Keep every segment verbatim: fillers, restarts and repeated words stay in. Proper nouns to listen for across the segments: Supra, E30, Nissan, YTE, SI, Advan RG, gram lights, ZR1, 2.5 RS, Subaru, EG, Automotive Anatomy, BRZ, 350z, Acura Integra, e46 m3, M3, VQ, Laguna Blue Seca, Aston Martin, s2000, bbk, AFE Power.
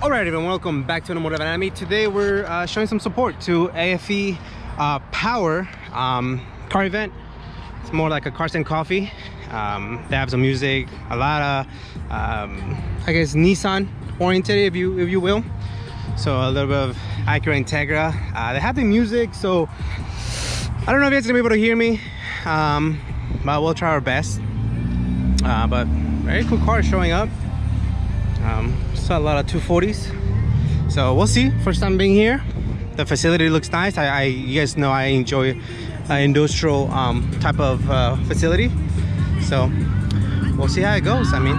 Alright everyone, welcome back to Automotive Anatomy. Today we're uh, showing some support to A F E uh, Power um, car event. It's more like a cars and coffee. Um, they have some music, a lot of, um, I guess, Nissan oriented, if you if you will. So a little bit of Acura Integra. Uh, they have the music, so I don't know if it's gonna be able to hear me, um, but we'll try our best. Uh, but very cool car showing up. Um, saw a lot of two forties, so we'll see. First time being here, the facility looks nice. I, I you guys know I enjoy uh, industrial um, type of uh, facility, so we'll see how it goes. I mean,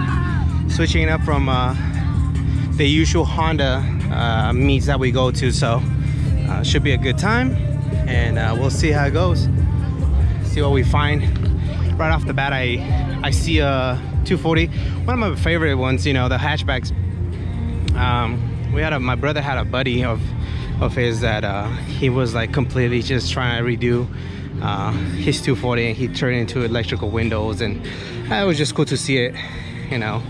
switching it up from uh, the usual Honda uh, meets that we go to, so uh, should be a good time, and uh, we'll see how it goes. See what we find. Right off the bat, I I see a two forty, one of my favorite ones, you know, the hatchbacks. Um, we had a, my brother had a buddy of of his that uh, he was like completely just trying to redo uh, his two forty, and he turned it into electrical windows, and uh, it was just cool to see it, you know.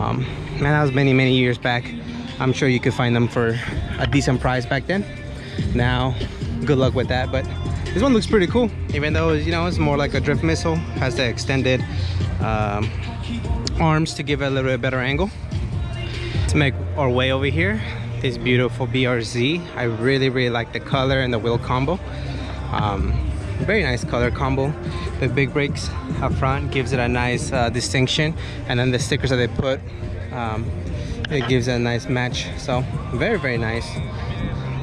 Um, and that was many many years back. I'm sure you could find them for a decent price back then. Now, good luck with that, but this one looks pretty cool, even though, you know, it's more like a drift missile, has the extended um, arms to give it a little bit better angle. To make our way over here, this beautiful B R Z. I really really like the color and the wheel combo. Um, very nice color combo. The big brakes up front gives it a nice uh, distinction, and then the stickers that they put, um, it gives it a nice match. So very very nice.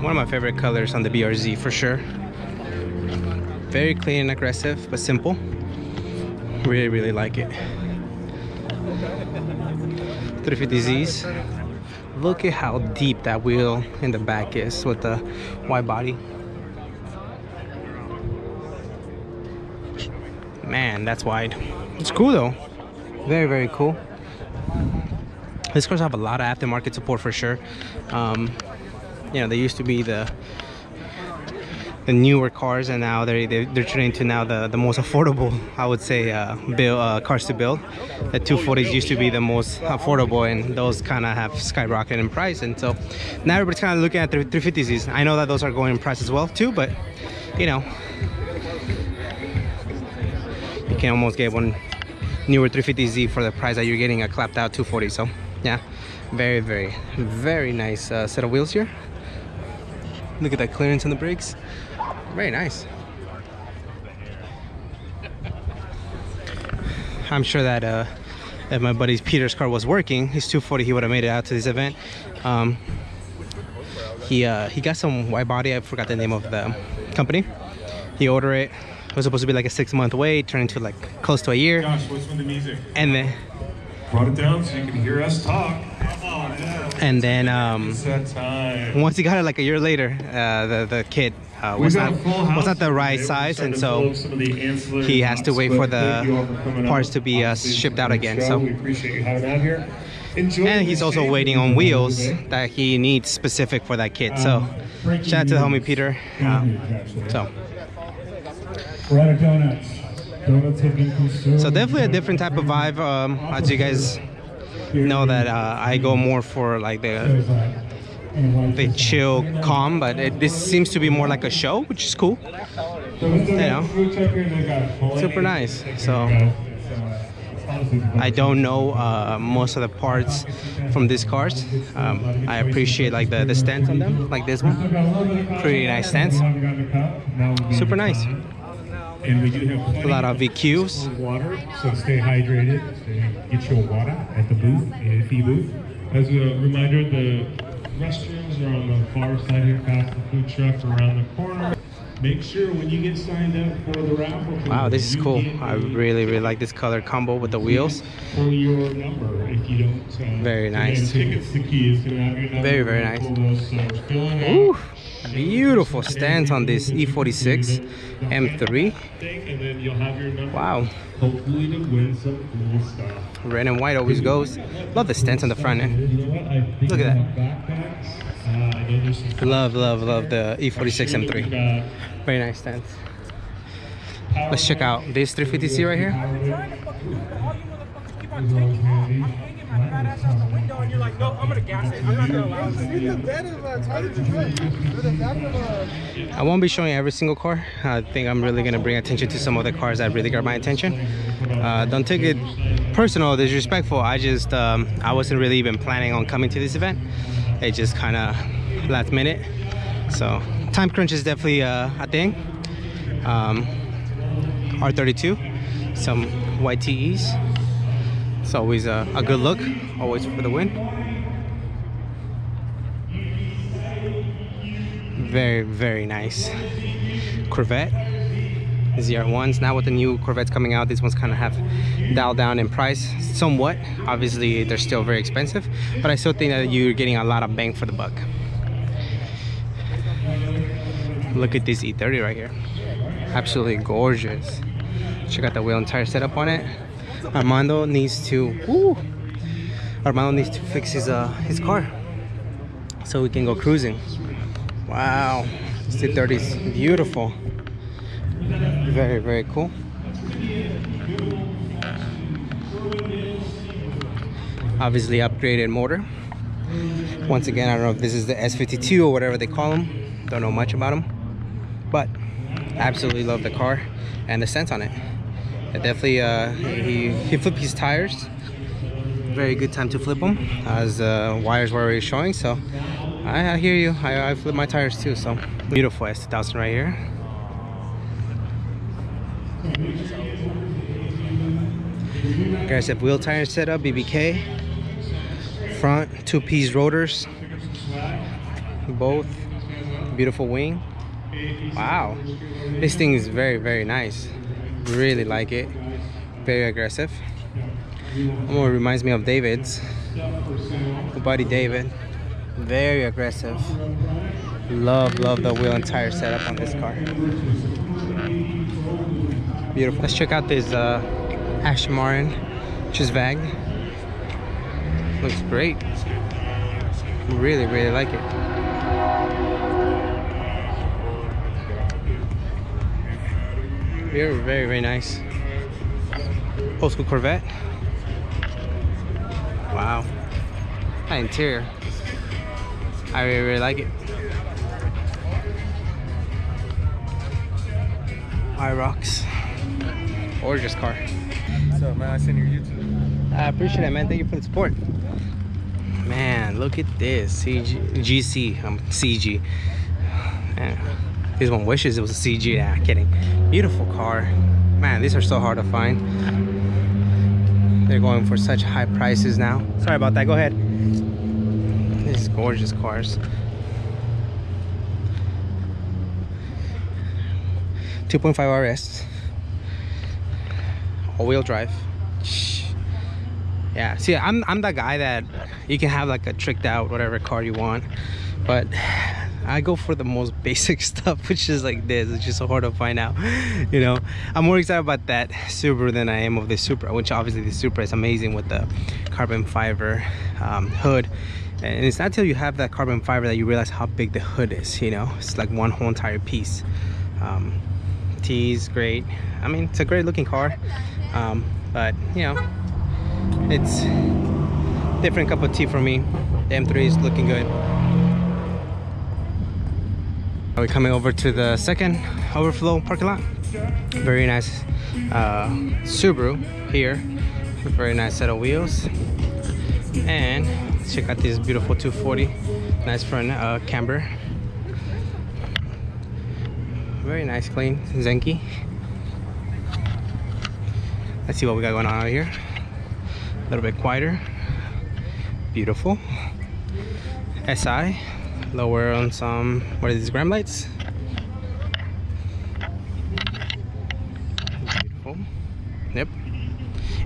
One of my favorite colors on the B R Z for sure. Very clean and aggressive, but simple. Really really like it. three fifty Z's. Look at how deep that wheel in the back is with the wide body. Man, that's wide. It's cool though. Very very cool. These cars have a lot of aftermarket support for sure. Um, you know, they used to be the the newer cars, and now they're, they're, they're turning to now the, the most affordable, I would say, uh, build, uh, cars to build. The two forties used to be the most affordable, and those kind of have skyrocketed in price, and so now everybody's kind of looking at three fifties. I know that those are going in price as well too, but you know, you can almost get one newer three fifty Z for the price that you're getting a clapped out two forty. So yeah, very very very nice uh, set of wheels here. Look at that clearance on the brakes. Very nice. I'm sure that uh, if my buddy Peter's car was working, his two forty, he would have made it out to this event. Um, he uh, he got some wide body. I forgot the name of the company. He ordered it. It was supposed to be like a six month wait, turned into like close to a year. Gosh, what's with the music? And then brought it down so you can hear us talk. And then um, once he got it like a year later, uh, the, the kid uh, was, not, was not the right size, and so he has to wait for the parts to be uh, shipped out again. So, and he's also waiting on wheels that he needs specific for that kid. So shout out to the homie Peter. Um, so. so definitely a different type of vibe, um, as you guys know that uh, I go more for like the the chill, calm, but it, this seems to be more like a show, which is cool, you know, super nice. So I don't know uh, most of the parts from these cars. um, I appreciate like the, the stance on them, like this one, pretty nice stance, super nice. And we do have a lot of V Qs. Water, so stay hydrated. Get your water at the booth, at the booth. As a reminder, the restrooms are on the far side here, past the food truck, around the corner. Make sure when you get signed up for the raffle. Wow, this is cool. I really, really like this color combo with the wheels. For your number, if you don't. Uh, very nice. Tickets to key is going to have your number. Very, very nice. Ooh. Beautiful stance on this E forty-six M three. Wow. Red and white always goes. Love the stance on the front end. Look at that. Love, love, love the E forty-six M three. Very nice stance. Let's check out this three fifty C right here. my fat ass out the window and you're like, nope, I'm gonna gas it. I'm not gonna allow it. I won't be showing every single car. I think I'm really gonna bring attention to some of the cars that really got my attention. Uh, don't take it personal, disrespectful. I just um, I wasn't really even planning on coming to this event. It just kind of last minute. So time crunch is definitely uh, a thing. Um, R thirty-two, some Y T Es. It's always a, a good look, always for the win. Very, very nice Corvette. Z R ones. Now with the new Corvettes coming out, these ones kind of have dialed down in price somewhat. Obviously, they're still very expensive, but I still think that you're getting a lot of bang for the buck. Look at this E thirty right here. Absolutely gorgeous. Check out the wheel and tire setup on it. Armando needs to woo, Armando needs to fix his uh his car so we can go cruising. Wow, this E thirty is beautiful. Very, very cool. Obviously upgraded motor. Once again, I don't know if this is the S fifty-two or whatever they call them. Don't know much about them, but absolutely love the car and the sense on it. It definitely, uh, he, he flipped his tires. Very good time to flip them, as the uh, wires were already showing. So I, I hear you. I, I flipped my tires too. So beautiful S two thousand right here. Aggressive wheel tire setup, B B K. Front two-piece rotors, both. Beautiful wing. Wow, this thing is very, very nice. Really like it. Very aggressive. Oh, it reminds me of David's. The buddy David. Very aggressive. Love, love the wheel and tire setup on this car. Beautiful. Let's check out this uh, Aston Martin, which is V A G. Looks great. Really, really like it. Very, very, very nice. Old school Corvette. Wow. That interior. I really, really like it. I rocks. Gorgeous car. So, man, I seen your YouTube. I appreciate it, man. Thank you for the support. Man, look at this. C G, G C. I'm um, C G. Man. This one wishes it was a C G. Nah, kidding. Beautiful car. Man, these are so hard to find. They're going for such high prices now. Sorry about that. Go ahead. These gorgeous cars. two point five R S. All-wheel drive. Yeah. See, I'm I'm that guy that you can have like a tricked out whatever car you want, but I go for the most basic stuff, which is like this. It's just so hard to find out, you know. I'm more excited about that Subaru than I am of the Supra, which obviously the Supra is amazing with the carbon fiber um, hood. And it's not until you have that carbon fiber that you realize how big the hood is, you know. It's like one whole entire piece. Um, T's great. I mean, it's a great looking car, um, but you know, it's different cup of tea for me. The M three is looking good. We're coming over to the second overflow parking lot. Very nice uh, Subaru here. Very nice set of wheels. And check out this beautiful two forty. Nice front uh, camber. Very nice, clean Zenki. Let's see what we got going on out here. A little bit quieter. Beautiful. S I. Lower on some, what is this, Gram Lights? Beautiful. Yep.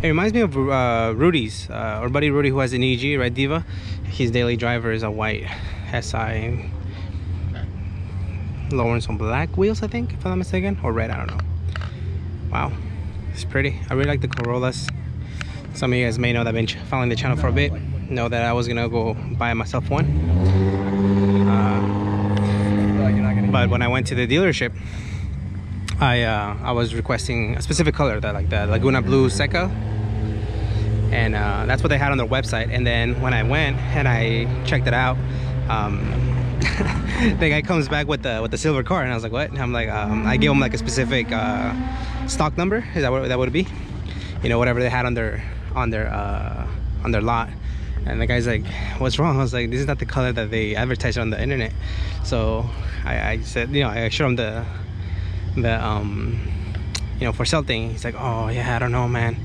It reminds me of uh, Rudy's, uh, our buddy Rudy who has an E G, right, Diva? His daily driver is a white S I. Lower on some black wheels, I think, if I'm not mistaken, or red, I don't know. Wow, it's pretty. I really like the Corollas. Some of you guys may know that I've been following the channel for a bit, know that I was gonna go buy myself one. Uh, but when I went to the dealership, I uh, I was requesting a specific color, that like the Laguna Blue Seca, and uh, that's what they had on their website. And then when I went and I checked it out, um, the guy comes back with the with the silver car, and I was like, what? And I'm like, um, I gave him like a specific uh, stock number. Is that what that would be? You know, whatever they had on their on their uh, on their lot. And the guy's like, what's wrong? I was like, this is not the color that they advertised on the internet. So I, I said, you know, I showed him the the um, you know, for sale thing. He's like, oh yeah, I don't know, man.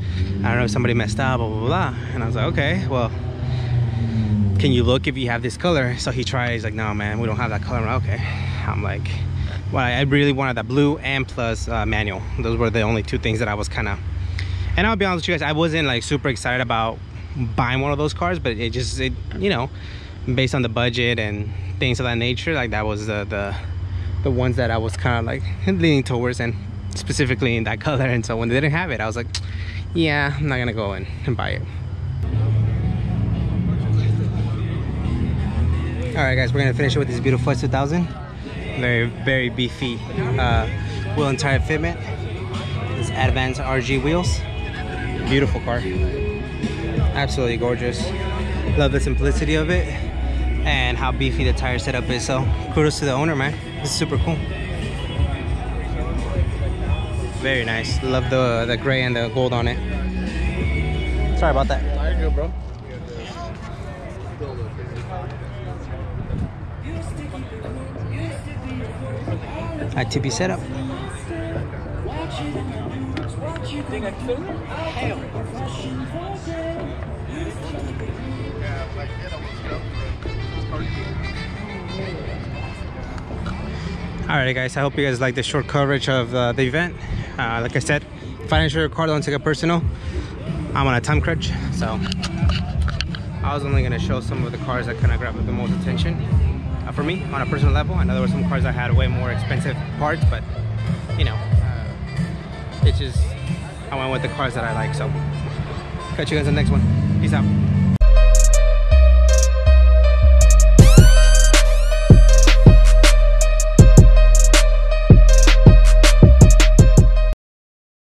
I don't know if somebody messed up, blah blah blah. And I was like, okay, well, can you look if you have this color? So he tries, like, no man, we don't have that color. Okay. I'm like, well, I really wanted that blue and plus uh, manual. Those were the only two things that I was kind of, and I'll be honest with you guys, I wasn't like super excited about buying one of those cars, but it just, it, you know, based on the budget and things of that nature, like that was the the, the ones that I was kind of like leaning towards, and specifically in that color. And so when they didn't have it, I was like, yeah, I'm not gonna go in and buy it. Alright guys, we're going to finish it with this beautiful S two thousand. Very, very beefy uh, wheel and tire fitment. This Advan R G wheels. Beautiful car. Absolutely gorgeous. Love the simplicity of it and how beefy the tire setup is. So kudos to the owner, man. This is super cool. Very nice. Love the, the gray and the gold on it. Sorry about that. How you doing, bro? I T B setup. Alright guys, I hope you guys like the short coverage of uh, the event. Uh, like I said, if I didn't show your car, don't take it personal. I'm on a time crunch, so I was only going to show some of the cars that kind of grabbed the most attention. Uh, for me, on a personal level, I know there were some cars that had way more expensive parts, but you know, uh, it's just I went with the cars that I like. So, catch you guys in the next one. Peace out.